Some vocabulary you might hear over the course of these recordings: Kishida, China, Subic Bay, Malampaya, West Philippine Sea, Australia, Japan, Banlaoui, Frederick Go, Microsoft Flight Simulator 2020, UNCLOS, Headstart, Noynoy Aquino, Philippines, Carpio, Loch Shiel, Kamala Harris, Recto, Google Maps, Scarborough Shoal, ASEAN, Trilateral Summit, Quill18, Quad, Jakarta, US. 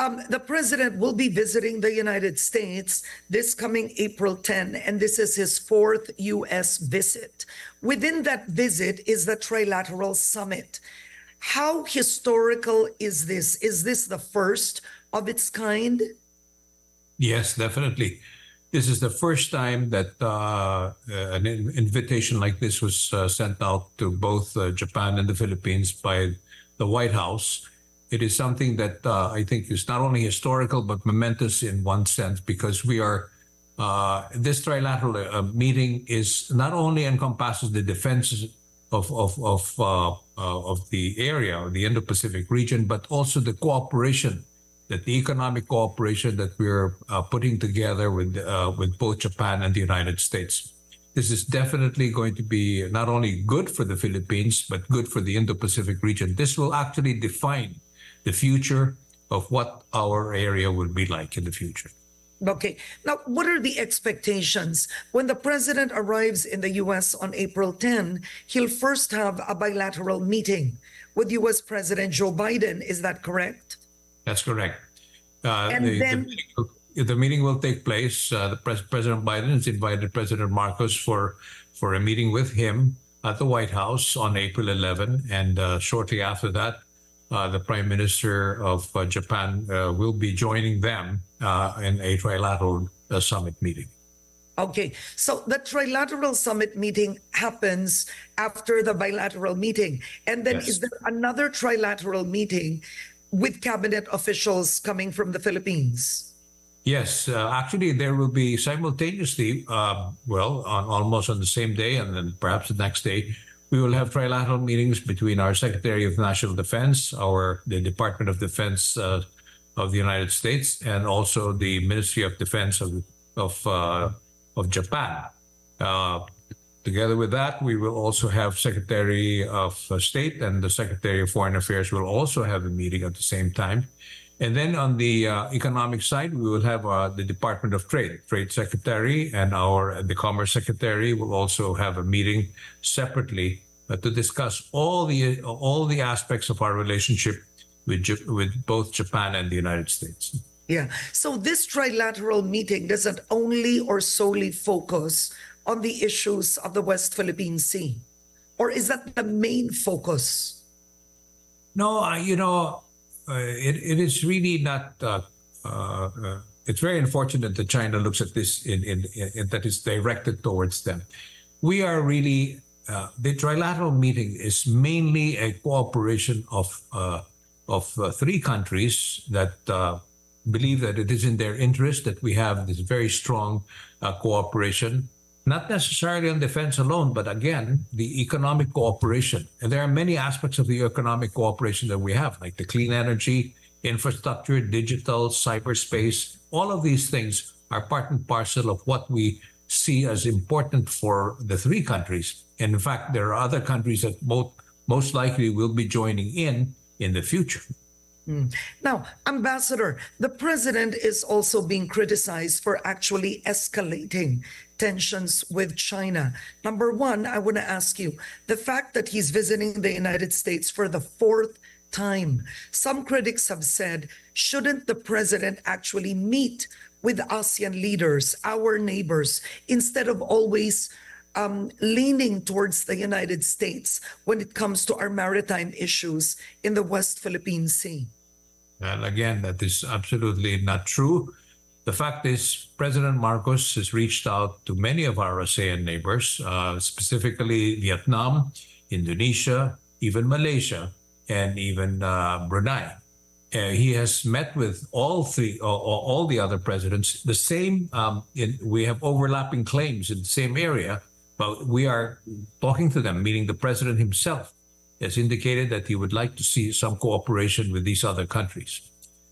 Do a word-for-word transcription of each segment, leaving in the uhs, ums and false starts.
Um, the president will be visiting the United States this coming April tenth, and this is his fourth U S visit. Within that visit is the Trilateral Summit. How historical is this? Is this the first of its kind? Yes, definitely. This is the first time that uh, an invitation like this was uh, sent out to both uh, Japan and the Philippines by the White House. It is something that uh, I think is not only historical, but momentous in one sense, because we are, uh, this trilateral uh, meeting is not only encompasses the defenses of, of, of, uh, uh, of the area, of the Indo-Pacific region, but also the cooperation, that the economic cooperation that we're uh, putting together with, uh, with both Japan and the United States. This is definitely going to be not only good for the Philippines, but good for the Indo-Pacific region. This will actually define the future of what our area will be like in the future. Okay. Now, what are the expectations? When the president arrives in the U S on April tenth, he'll first have a bilateral meeting with U S President Joe Biden. Is that correct? That's correct. Uh, and the, then... the, meeting will, the meeting will take place. Uh, the pres President Biden has invited President Marcos for, for a meeting with him at the White House on April eleventh. And uh, shortly after that, Uh, the Prime Minister of uh, Japan uh, will be joining them uh, in a trilateral uh, summit meeting. Okay, so the trilateral summit meeting happens after the bilateral meeting. And then yes. Is there another trilateral meeting with cabinet officials coming from the Philippines? Yes, uh, actually there will be simultaneously, uh, well, on, almost on the same day and then perhaps the next day, we will have trilateral meetings between our Secretary of National Defense, our the Department of Defense uh, of the United States, and also the Ministry of Defense of of, uh, of Japan. Uh, together with that, we will also have Secretary of State and the Secretary of Foreign Affairs will also have a meeting at the same time. And then on the uh, economic side, we will have uh, the Department of Trade, Trade Secretary, and our the Commerce Secretary will also have a meeting separately uh, to discuss all the all the aspects of our relationship with with both Japan and the United States. Yeah. So this trilateral meeting doesn't only or solely focus on the issues of the West Philippine Sea, or is that the main focus? No, uh, you know. Uh, it, it is really not. Uh, uh, uh, it's very unfortunate that China looks at this in, in, in, in that is directed towards them. We are really uh, the trilateral meeting is mainly a cooperation of uh, of uh, three countries that uh, believe that it is in their interest that we have this very strong uh, cooperation, not necessarily on defense alone, but again, the economic cooperation. And there are many aspects of the economic cooperation that we have, like the clean energy, infrastructure, digital, cyberspace. All of these things are part and parcel of what we see as important for the three countries. And in fact, there are other countries that most, most likely will be joining in in the future. Now, Ambassador, the president is also being criticized for actually escalating tensions with China. Number one, I want to ask you, the fact that he's visiting the United States for the fourth time, some critics have said, shouldn't the president actually meet with ASEAN leaders, our neighbors, instead of always Um, leaning towards the United States when it comes to our maritime issues in the West Philippine Sea? Well, again, that is absolutely not true. The fact is, President Marcos has reached out to many of our ASEAN neighbors, uh, specifically Vietnam, Indonesia, even Malaysia, and even uh, Brunei. Uh, he has met with all three, uh, all the other presidents. The same, um, in, we have overlapping claims in the same area. But we are talking to them, meaning the president himself has indicated that he would like to see some cooperation with these other countries.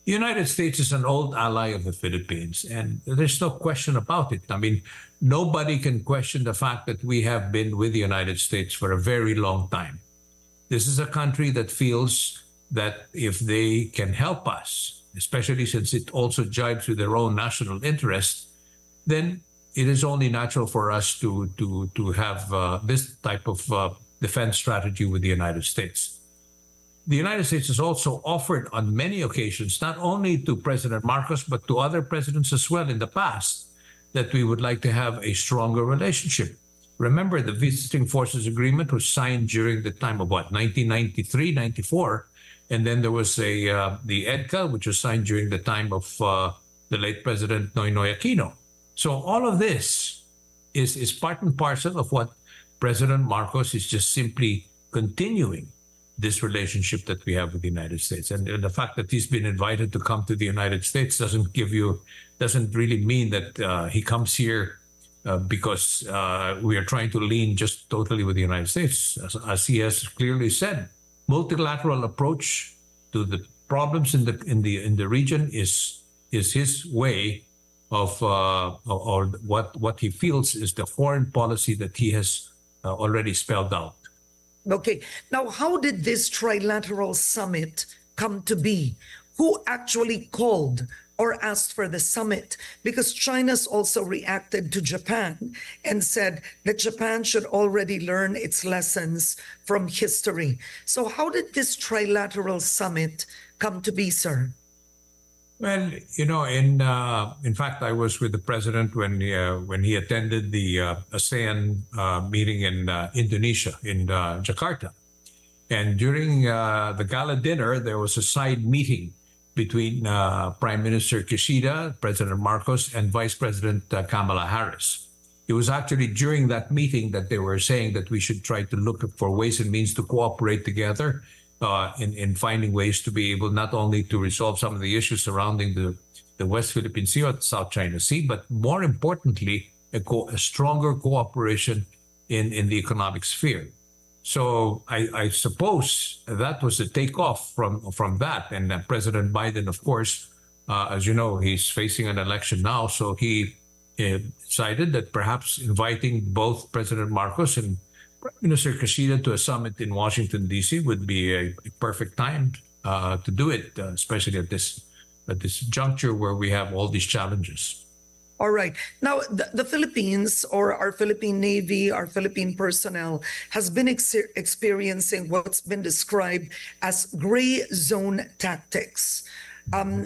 The United States is an old ally of the Philippines, and there's no question about it. I mean, nobody can question the fact that we have been with the United States for a very long time. This is a country that feels that if they can help us, especially since it also jibes with their own national interests, then it is only natural for us to to to have uh, this type of uh, defense strategy with the United States. the United States has also offered on many occasions, not only to President Marcos, but to other presidents as well in the past, that we would like to have a stronger relationship. Remember, the Visiting Forces Agreement was signed during the time of what, nineteen ninety-three, ninety-four, and then there was a uh, the E D C A, which was signed during the time of uh, the late President Noynoy Aquino. So all of this is, is part and parcel of what President Marcos is just simply continuing this relationship that we have with the United States. And, and the fact that he's been invited to come to the United States doesn't give you, doesn't really mean that uh, he comes here Uh, because uh, we are trying to lean just totally with the United States. As, as he has clearly said, multilateral approach to the problems in the in the in the region is is his way of uh, or what what he feels is the foreign policy that he has uh, already spelled out. Okay. Now, how did this trilateral summit come to be? Who actually called or asked for the summit? Because China's also reacted to Japan and said that Japan should already learn its lessons from history. So how did this trilateral summit come to be, sir? Well, you know, in uh, in fact, I was with the president when he, uh, when he attended the uh, ASEAN uh, meeting in uh, Indonesia, in uh, Jakarta. And during uh, the gala dinner, there was a side meeting between uh, Prime Minister Kishida, President Marcos, and Vice President uh, Kamala Harris. It was actually during that meeting that they were saying that we should try to look for ways and means to cooperate together uh, in, in finding ways to be able not only to resolve some of the issues surrounding the, the West Philippine Sea or the South China Sea, but more importantly, a, co a stronger cooperation in, in the economic sphere. So I, I suppose that was the takeoff from, from that. And uh, President Biden, of course, uh, as you know, he's facing an election now. So he uh, decided that perhaps inviting both President Marcos and Prime Minister Kishida to a summit in Washington, D C would be a, a perfect time uh, to do it, uh, especially at this, at this juncture where we have all these challenges. All right. Now, the, the Philippines, or our Philippine Navy, our Philippine personnel, has been ex experiencing what's been described as gray zone tactics. Um,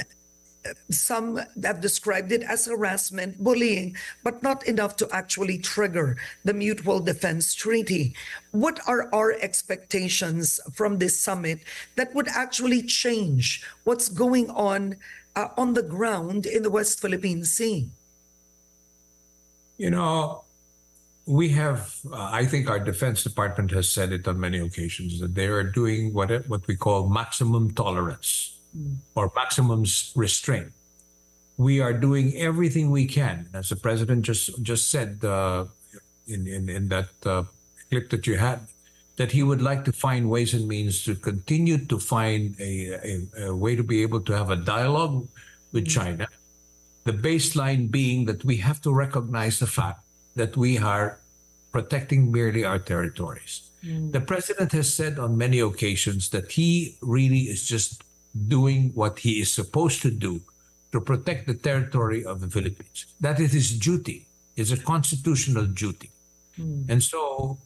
some have described it as harassment, bullying, but not enough to actually trigger the Mutual Defense Treaty. What are our expectations from this summit that would actually change what's going on uh, on the ground in the West Philippine Sea? You know, we have, uh, I think our Defense Department has said it on many occasions, that they are doing what, what we call maximum tolerance or maximum restraint. We are doing everything we can. As the President just, just said uh, in, in, in that uh, clip that you had, that he would like to find ways and means to continue to find a, a, a way to be able to have a dialogue with China. The baseline being that we have to recognize the fact that we are protecting merely our territories. Mm. The president has said on many occasions that he really is just doing what he is supposed to do to protect the territory of the Philippines. That is his duty. It's a constitutional duty. Mm. And so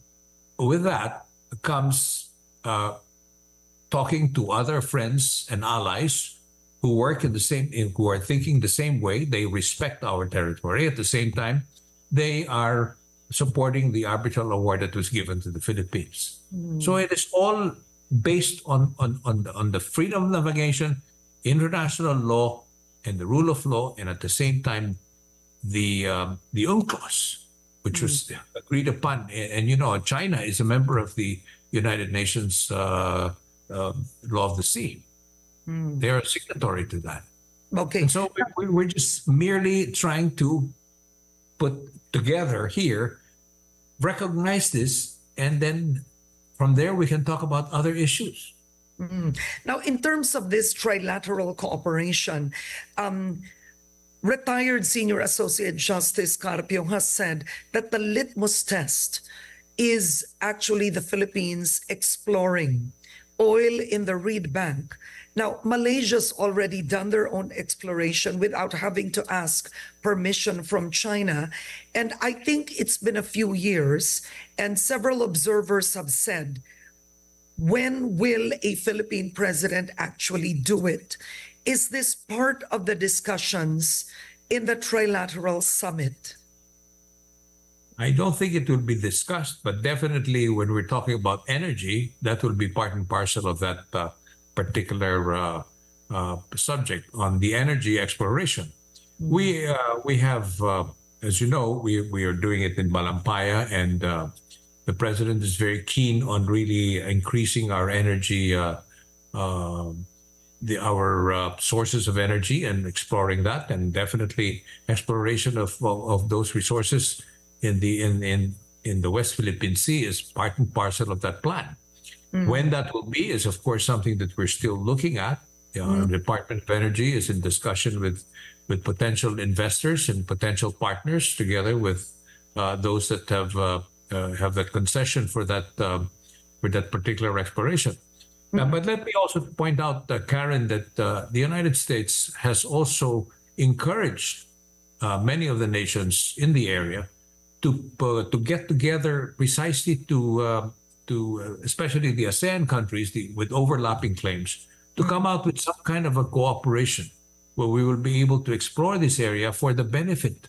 with that comes uh, talking to other friends and allies who work in the same, who are thinking the same way. They respect our territory. At the same time, they are supporting the arbitral award that was given to the Philippines. Mm. So it is all based on, on, on, the, on the freedom of navigation, international law, and the rule of law, and at the same time, the, um, the UNCLOS, which mm. was agreed upon. And, and, you know, China is a member of the United Nations uh, uh, Law of the Sea. Mm. They are signatory to that. Okay. And so we, we're just merely trying to put together here, recognize this, and then from there we can talk about other issues. Mm. Now, in terms of this trilateral cooperation, um, retired Senior Associate Justice Carpio has said that the litmus test is actually the Philippines exploring oil in the Reed Bank. Now, Malaysia's already done their own exploration without having to ask permission from China. And I think it's been a few years, and several observers have said When will a Philippine president actually do it? Is this part of the discussions in the Trilateral Summit? I don't think it will be discussed, but definitely when we're talking about energy, that will be part and parcel of that uh, particular uh, uh, subject on the energy exploration. Mm-hmm. We uh, we have, uh, as you know, we, we are doing it in Malampaya, and uh, the president is very keen on really increasing our energy, uh, uh, the, our uh, sources of energy, and exploring that, and definitely exploration of, of, of those resources in the in, in in the West Philippine Sea is part and parcel of that plan. Mm. When that will be is, of course, something that we're still looking at. The mm. Department of Energy is in discussion with with potential investors and potential partners, together with uh, those that have uh, uh, have that concession for that um, for that particular exploration. Mm. Uh, but let me also point out, uh, Karen, that uh, the United States has also encouraged uh, many of the nations in the area to uh, to get together precisely to uh, to uh, especially the ASEAN countries the, with overlapping claims to come out with some kind of a cooperation where we will be able to explore this area for the benefit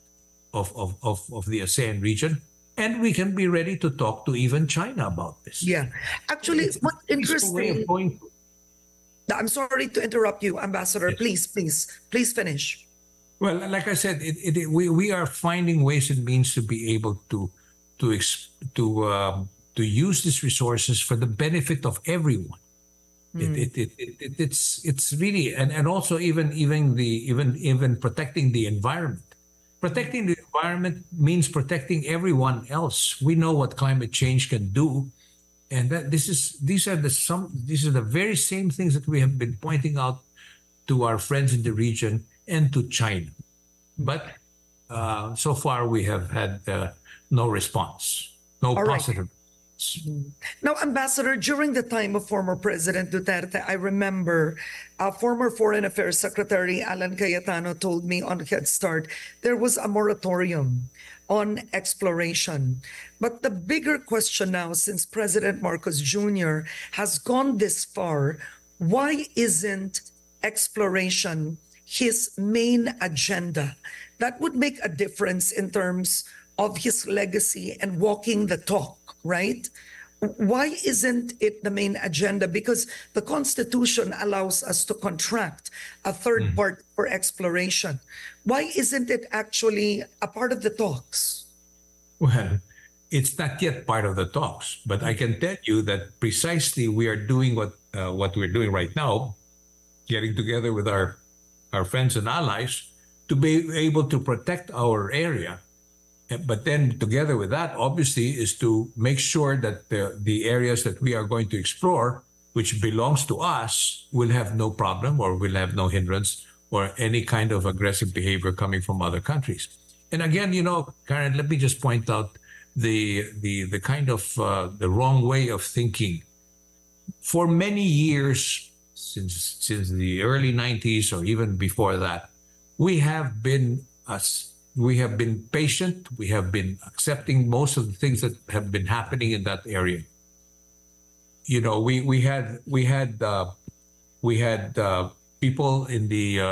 of of of, of the ASEAN region, and we can be ready to talk to even China about this. Yeah, actually, it's what's interesting. Going to... I'm sorry to interrupt you, Ambassador. Yes. Please, please, please finish. Well, like I said, it, it, it, we we are finding ways and means to be able to to ex, to um, to use these resources for the benefit of everyone. Mm. It, it, it, it it's it's really and, and also even even the even even protecting the environment. Protecting the environment means protecting everyone else. We know what climate change can do, and that this is these are the some these are the very same things that we have been pointing out to our friends in the region and to China. But uh, so far we have had uh, no response, no All positive response. Right. Now, Ambassador, during the time of former President Duterte, I remember uh, former Foreign Affairs Secretary Alan Cayetano told me on Head Start there was a moratorium on exploration. But the bigger question now, since President Marcos Junior has gone this far, why isn't exploration his main agenda? That would make a difference in terms of his legacy and walking the talk, right? Why isn't it the main agenda? Because the Constitution allows us to contract a third mm. party for exploration. Why isn't it actually a part of the talks? Well, it's not yet part of the talks, but I can tell you that precisely we are doing what uh, what we're doing right now, getting together with our our friends and allies to be able to protect our area. But then together with that, obviously, is to make sure that the, the areas that we are going to explore, which belongs to us, will have no problem or will have no hindrance or any kind of aggressive behavior coming from other countries. And again, you know, Karen, let me just point out the, the, the kind of uh, the wrong way of thinking. For many years, Since, since the early nineties or even before that, we have been us. We have been patient. We have been accepting most of the things that have been happening in that area. You know, we we had we had uh, we had uh, people in the uh,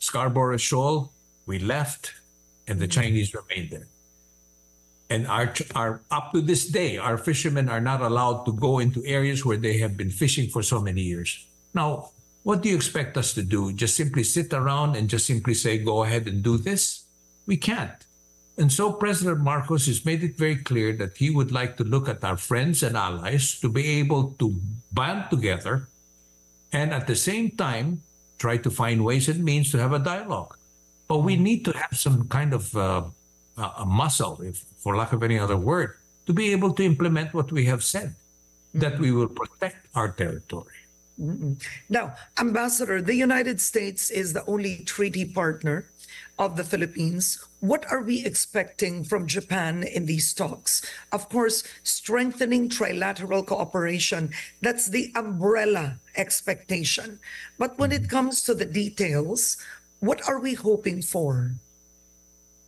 Scarborough Shoal. We left, and the Chinese remained there. And our, our up to this day, our fishermen are not allowed to go into areas where they have been fishing for so many years. Now, what do you expect us to do? Just simply sit around and just simply say, go ahead and do this? We can't. And so President Marcos has made it very clear that he would like to look at our friends and allies to be able to band together and at the same time try to find ways and means to have a dialogue. But we need to have some kind of uh, a muscle, if, for lack of any other word, to be able to implement what we have said, that we will protect our territory. Mm-mm. Now, Ambassador, the United States is the only treaty partner of the Philippines. What are we expecting from Japan in these talks? Of course, strengthening trilateral cooperation, that's the umbrella expectation. But when it comes to the details, what are we hoping for?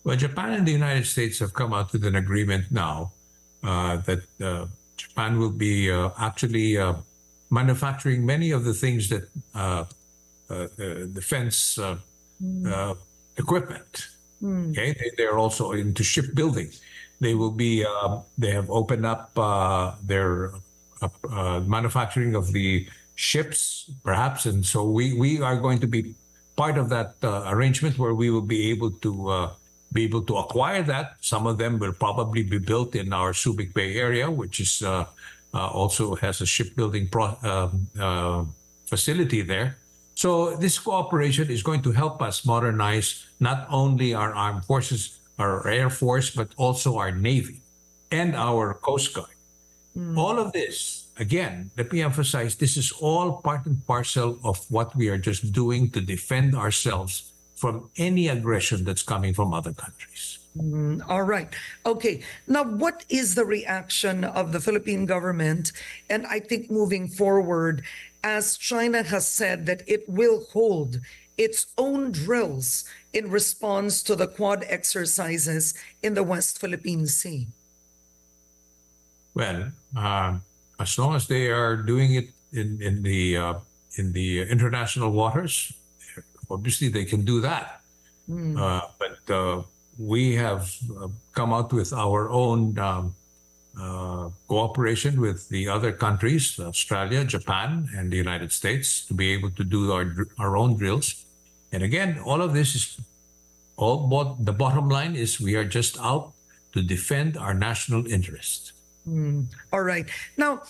Well, Japan and the United States have come out with an agreement now uh, that uh, Japan will be uh, actually... Uh, manufacturing many of the things that uh, uh, uh, defense uh, mm. uh, equipment. Mm. Okay, they, they're also into shipbuilding. They will be. Uh, they have opened up uh, their uh, uh, manufacturing of the ships, perhaps, and so we we are going to be part of that uh, arrangement where we will be able to uh, be able to acquire that. Some of them will probably be built in our Subic Bay area, which is uh, uh, also has a shipbuilding pro uh, uh, facility there. So this cooperation is going to help us modernize not only our armed forces, our Air Force, but also our Navy and our Coast Guard. Mm. All of this, again, let me emphasize, this is all part and parcel of what we are just doing to defend ourselves from any aggression that's coming from other countries. Mm, all right. Okay. Now, what is the reaction of the Philippine government? And I think moving forward, as China has said that it will hold its own drills in response to the Quad exercises in the West Philippine Sea? Well, uh, as long as they are doing it in, in, the, uh, in the international waters, obviously they can do that. Mm. Uh, but uh, we have uh, come out with our own um, uh, cooperation with the other countries, Australia, Japan, and the United States, to be able to do our, our own drills. And again, all of this is, all but the bottom line is we are just out to defend our national interest. Mm. All right. Now,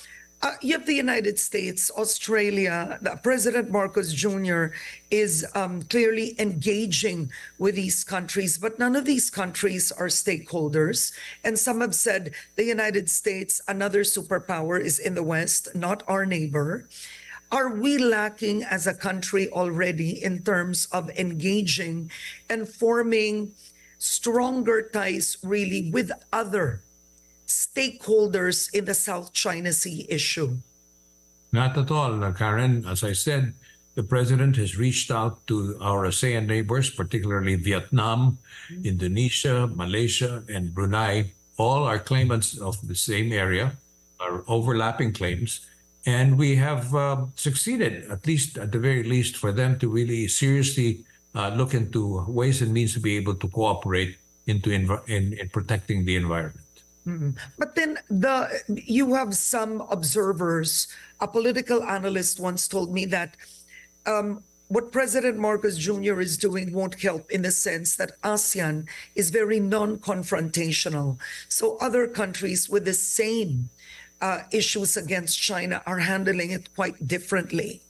uh, you have the United States, Australia, President Marcos Junior is um, clearly engaging with these countries, but none of these countries are stakeholders. And some have said the United States, another superpower, is in the West, not our neighbor. Are we lacking as a country already in terms of engaging and forming stronger ties really with other stakeholders in the South China Sea issue? Not at all, Karen. As I said, the president has reached out to our ASEAN neighbors, particularly Vietnam, mm-hmm. Indonesia, Malaysia, and Brunei. All are claimants of the same area, are overlapping claims. And we have uh, succeeded, at least at the very least, for them to really seriously uh, look into ways and means to be able to cooperate into env in, in protecting the environment. Mm-hmm. But then the you have some observers. A political analyst once told me that um, what President Marcos Junior is doing won't help in the sense that ASEAN is very non-confrontational. So other countries with the same Uh, issues against China are handling it quite differently.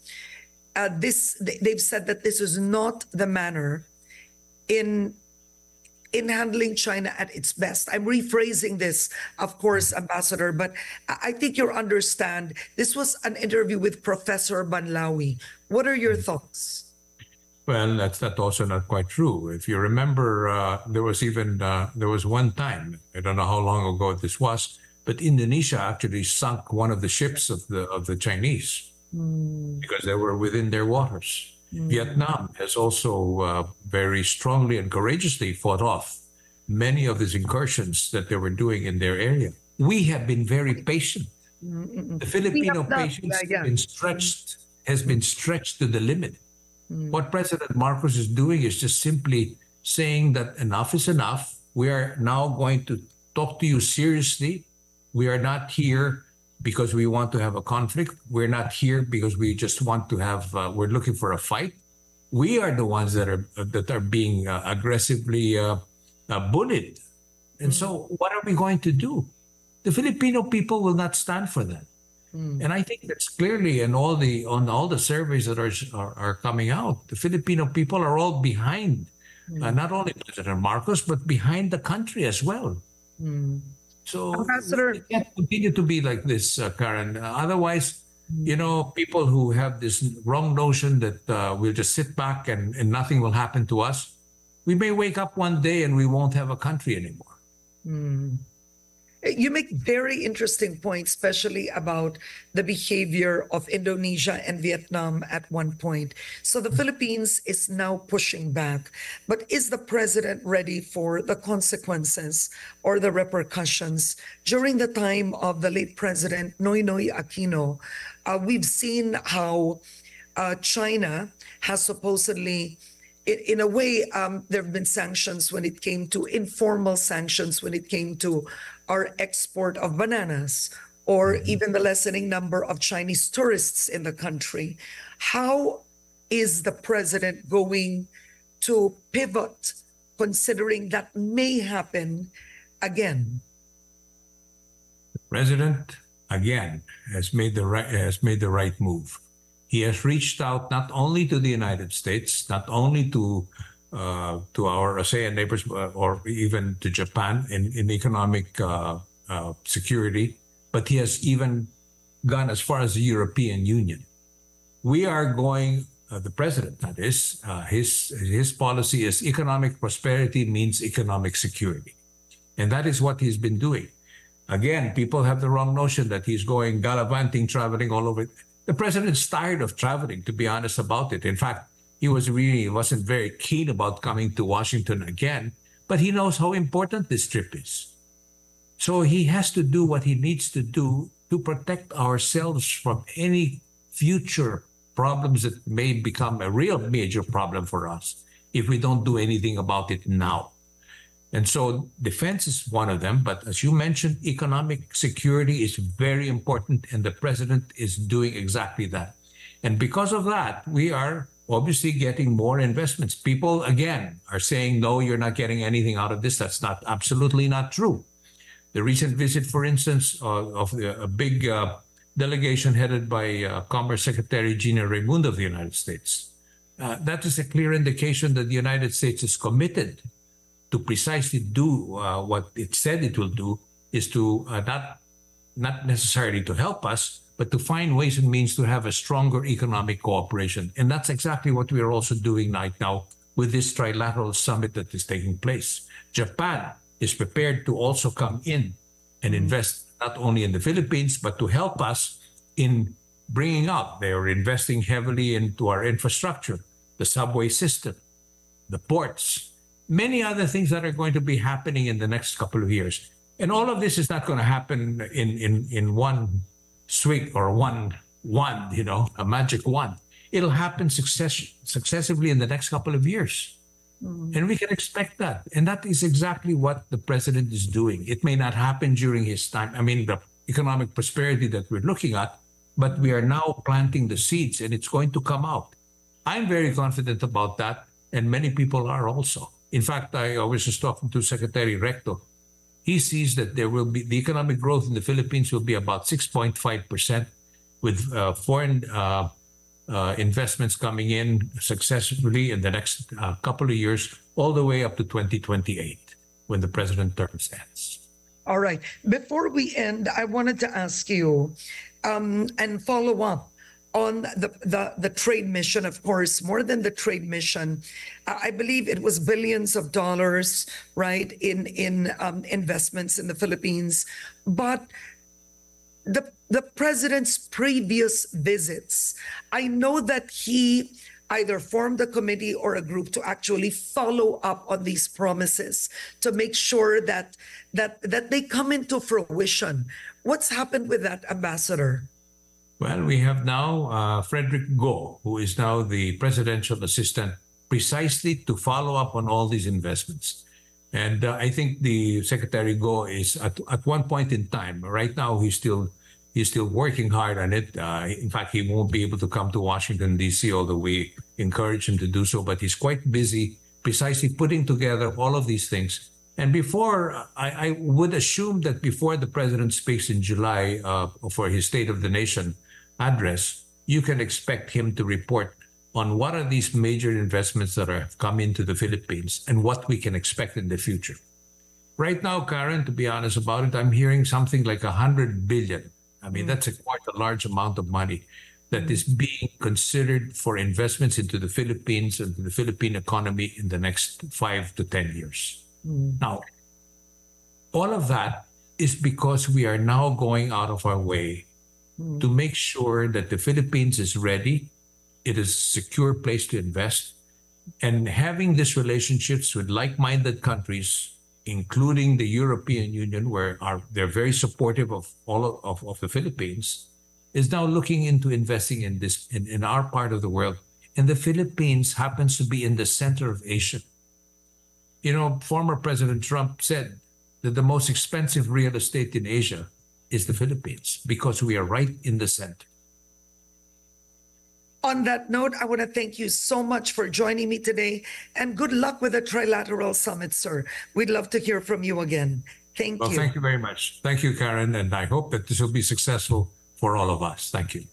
Uh, this they've said that this is not the manner in in handling China at its best. I'm rephrasing this, of course, Ambassador, but I think you understand. This was an interview with Professor Banlaoui. What are your thoughts? Well, that's that's also not quite true. If you remember, uh, there was even uh, there was one time, I don't know how long ago this was, but Indonesia actually sunk one of the ships of the of the Chinese mm. because they were within their waters. Mm. Vietnam has also uh, very strongly and courageously fought off many of these incursions that they were doing in their area. We have been very patient. Mm-mm. The Filipino patience yeah, yeah. has been stretched has been stretched to the limit. Mm. What President Marcos is doing is just simply saying that enough is enough. We are now going to talk to you seriously. We are not here because we want to have a conflict. We're not here because we just want to have, uh, we're looking for a fight. We are the ones that are, uh, that are being uh, aggressively uh, uh, bullied. And mm. so what are we going to do? The Filipino people will not stand for that. Mm. And I think that's clearly in all the, on all the surveys that are, are, are coming out, the Filipino people are all behind, mm. uh, not only President Marcos, but behind the country as well. Mm. So Ambassador, it can't continue to be like this, uh, Karen. Uh, otherwise, mm. you know, people who have this wrong notion that uh, we'll just sit back and, and nothing will happen to us, we may wake up one day and we won't have a country anymore. Mm. You make very interesting points, especially about the behavior of Indonesia and Vietnam at one point. So the Philippines is now pushing back, but is the president ready for the consequences or the repercussions? During the time of the late president Noynoy Aquino, uh, we've seen how uh, China has supposedly, in a way, um, there have been sanctions when it came to informal sanctions, when it came to our export of bananas, or even the lessening number of Chinese tourists in the country. How is the president going to pivot, considering that may happen again? The president, again, has made the right, has made the right move. He has reached out not only to the United States, not only to uh, to our ASEAN neighbors, or even to Japan in, in economic uh, uh, security, but he has even gone as far as the European Union. We are going, uh, the president that is, uh, his, his policy is economic prosperity means economic security. And that is what he's been doing. Again, people have the wrong notion that he's going gallivanting, traveling all over. The president's tired of traveling, to be honest about it. In fact, he was really wasn't very keen about coming to Washington again, but he knows how important this trip is. So he has to do what he needs to do to protect ourselves from any future problems that may become a real major problem for us if we don't do anything about it now. And so defense is one of them, but as you mentioned, economic security is very important, and the president is doing exactly that. And because of that, we are obviously getting more investments. People, again, are saying, no, you're not getting anything out of this. That's not absolutely not true. The recent visit, for instance, uh, of the, a big uh, delegation headed by uh, Commerce Secretary Gina Raimundo of the United States, uh, that is a clear indication that the United States is committed to precisely do uh, what it said it will do, is to uh, not, not necessarily to help us, but to find ways and means to have a stronger economic cooperation. And that's exactly what we are also doing right now with this trilateral summit that is taking place. Japan is prepared to also come in and invest not only in the Philippines, but to help us in bringing up. They are investing heavily into our infrastructure, the subway system, the ports, many other things that are going to be happening in the next couple of years. And all of this is not going to happen in, in, in one swig or one wand, you know, a magic wand. It'll happen success, successively in the next couple of years. Mm-hmm. And we can expect that. And that is exactly what the president is doing. It may not happen during his time. I mean, the economic prosperity that we're looking at, but we are now planting the seeds and it's going to come out. I'm very confident about that. And many people are also. In fact, I was just talking to Secretary Recto. He sees that there will be the economic growth in the Philippines will be about six point five percent, with uh, foreign uh, uh, investments coming in successfully in the next uh, couple of years, all the way up to twenty twenty-eight, when the president's term ends. All right. Before we end, I wanted to ask you um, and follow up on the, the, the trade mission. Of course, more than the trade mission, I believe it was billions of dollars, right, in, in um, investments in the Philippines. But the, the president's previous visits, I know that he either formed a committee or a group to actually follow up on these promises to make sure that, that, that they come into fruition. What's happened with that, Ambassador? Well, we have now uh, Frederick Go, who is now the presidential assistant, precisely to follow up on all these investments. And uh, I think the Secretary Go is at, at one point in time. Right now, he's still he's still working hard on it. Uh, in fact, he won't be able to come to Washington, D C, although we encourage him to do so. But he's quite busy precisely putting together all of these things. And before, I, I would assume that before the president speaks in July uh, for his State of the Nation address, you can expect him to report on what are these major investments that have come into the Philippines and what we can expect in the future. Right now, Karen, to be honest about it, I'm hearing something like one hundred billion. I mean, mm-hmm. that's a quite a large amount of money that is being considered for investments into the Philippines and the Philippine economy in the next five to ten years. Mm-hmm. Now, all of that is because we are now going out of our way mm. to make sure that the Philippines is ready, it is a secure place to invest, and having these relationships with like-minded countries, including the European Union, where are, they're very supportive of all of, of, of the Philippines, is now looking into investing in this in, in our part of the world. And the Philippines happens to be in the center of Asia. You know, former President Trump said that the most expensive real estate in Asia is the Philippines because we are right in the center. On that note, I want to thank you so much for joining me today, and good luck with the Trilateral Summit, sir. We'd love to hear from you again. Thank you. Well, thank you very much. Thank you, Karen, and I hope that this will be successful for all of us. Thank you.